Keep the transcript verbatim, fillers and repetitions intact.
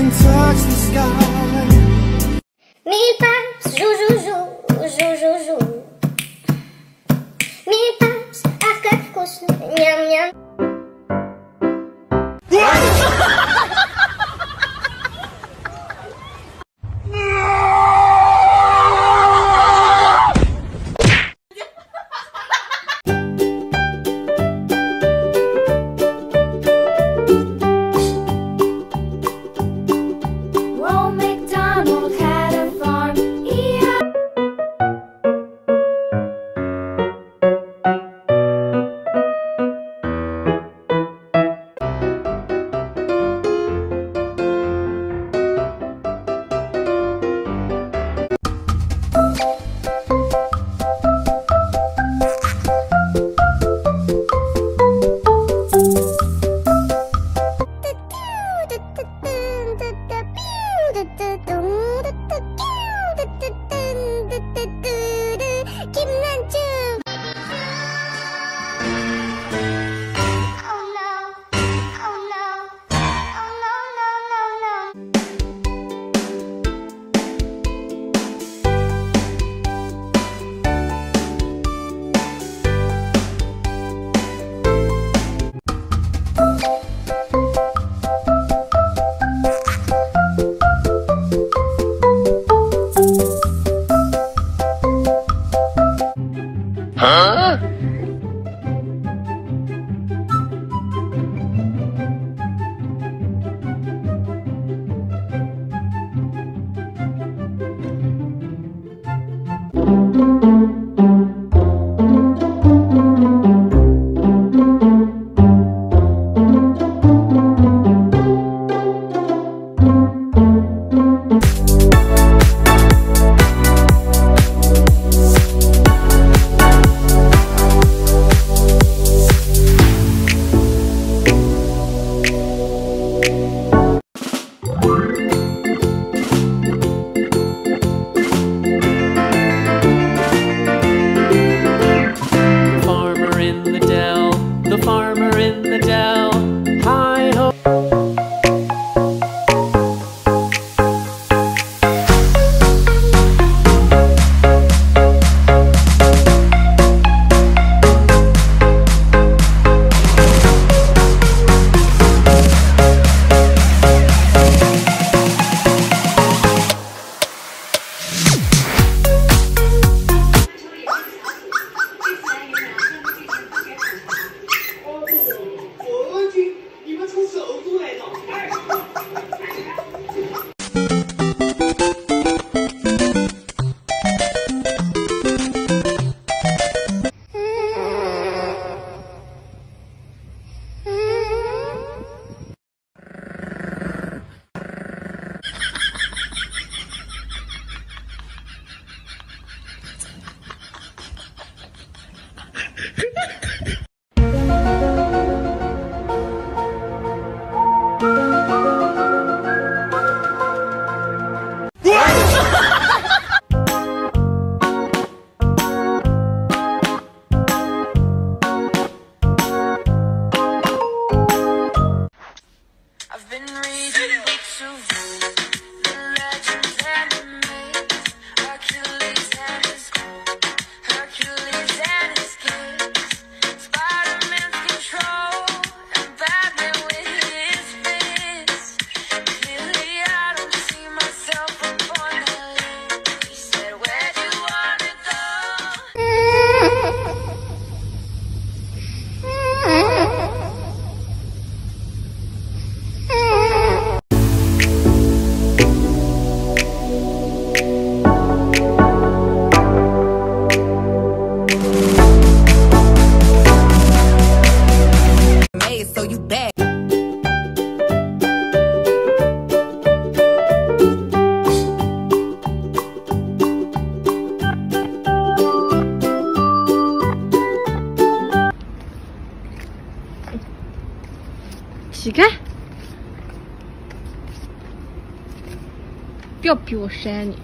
can touch the sky. Mi paps, jou jou jou, jou jou jou. Mi paps, ах как вкусно, ням-ням. 뼈 피워 샤니